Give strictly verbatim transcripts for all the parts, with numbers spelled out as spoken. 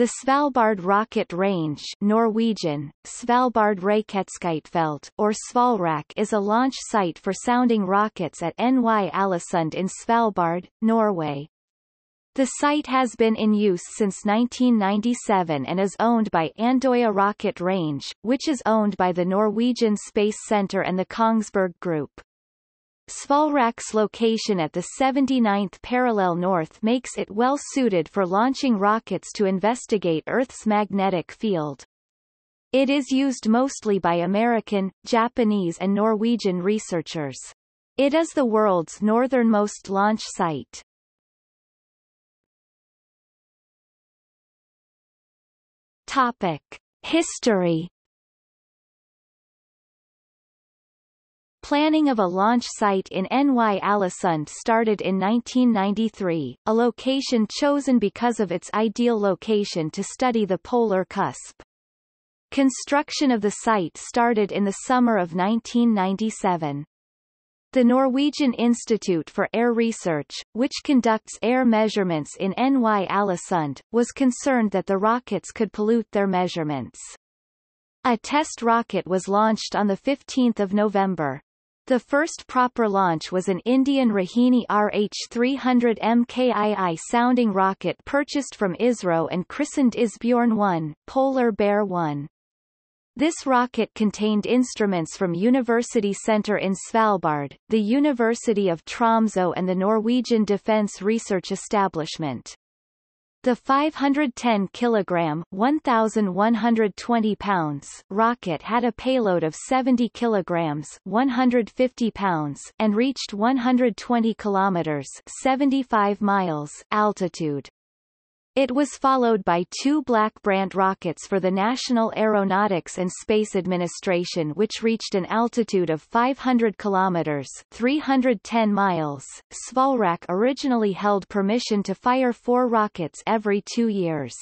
The Svalbard Rocket Range, Norwegian Svalbard or Svalrak, is a launch site for sounding rockets at Ny-Ålesund in Svalbard, Norway. The site has been in use since nineteen ninety-seven and is owned by Andøya Rocket Range, which is owned by the Norwegian Space Centre and the Kongsberg Group. Svalrak's location at the seventy-ninth parallel north makes it well suited for launching rockets to investigate Earth's magnetic field. It is used mostly by American, Japanese and Norwegian researchers. It is the world's northernmost launch site. Topic: History. Planning of a launch site in Ny-Ålesund started in nineteen ninety-three, a location chosen because of its ideal location to study the polar cusp. Construction of the site started in the summer of nineteen ninety-seven. The Norwegian Institute for Air Research, which conducts air measurements in Ny-Ålesund, was concerned that the rockets could pollute their measurements. A test rocket was launched on the fifteenth of November. The first proper launch was an Indian Rohini R H three hundred M K two sounding rocket purchased from ISRO and christened Isbjorn one, Polar Bear one. This rocket contained instruments from University Center in Svalbard, the University of Tromsø and the Norwegian Defense Research Establishment. The five hundred ten kilogram (one thousand one hundred twenty pounds) rocket had a payload of seventy kilograms (one hundred fifty pounds) and reached one hundred twenty kilometers (seventy-five miles) altitude. It was followed by two Black Brant rockets for the National Aeronautics and Space Administration, which reached an altitude of five hundred kilometers (three hundred ten miles). Svalrak originally held permission to fire four rockets every two years.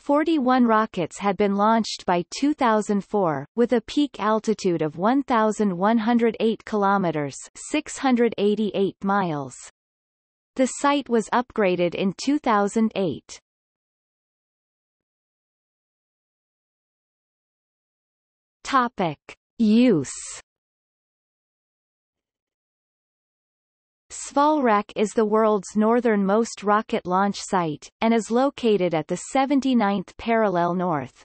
forty-one rockets had been launched by two thousand four, with a peak altitude of one thousand one hundred eight kilometers (six hundred eighty-eight miles). The site was upgraded in two thousand eight. Topic: Use. Svalrak is the world's northernmost rocket launch site, and is located at the seventy-ninth parallel north.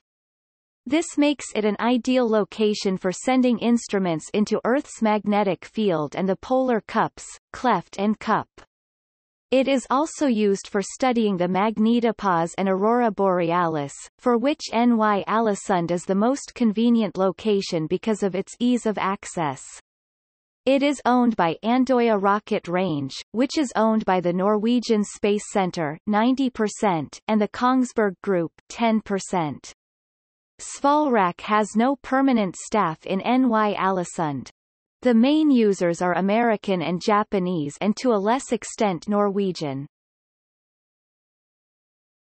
This makes it an ideal location for sending instruments into Earth's magnetic field and the polar cups, cleft and cup. It is also used for studying the Magnetopause and Aurora Borealis, for which Ny-Ålesund is the most convenient location because of its ease of access. It is owned by Andøya Rocket Range, which is owned by the Norwegian Space Centre ninety percent and the Kongsberg Group ten percent. Svalrak has no permanent staff in Ny-Ålesund. The main users are American and Japanese and to a less extent Norwegian.